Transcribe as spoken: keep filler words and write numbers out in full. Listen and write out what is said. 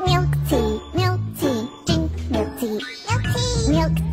Milk tea, milk tea, drink milk tea, milk tea, milk tea.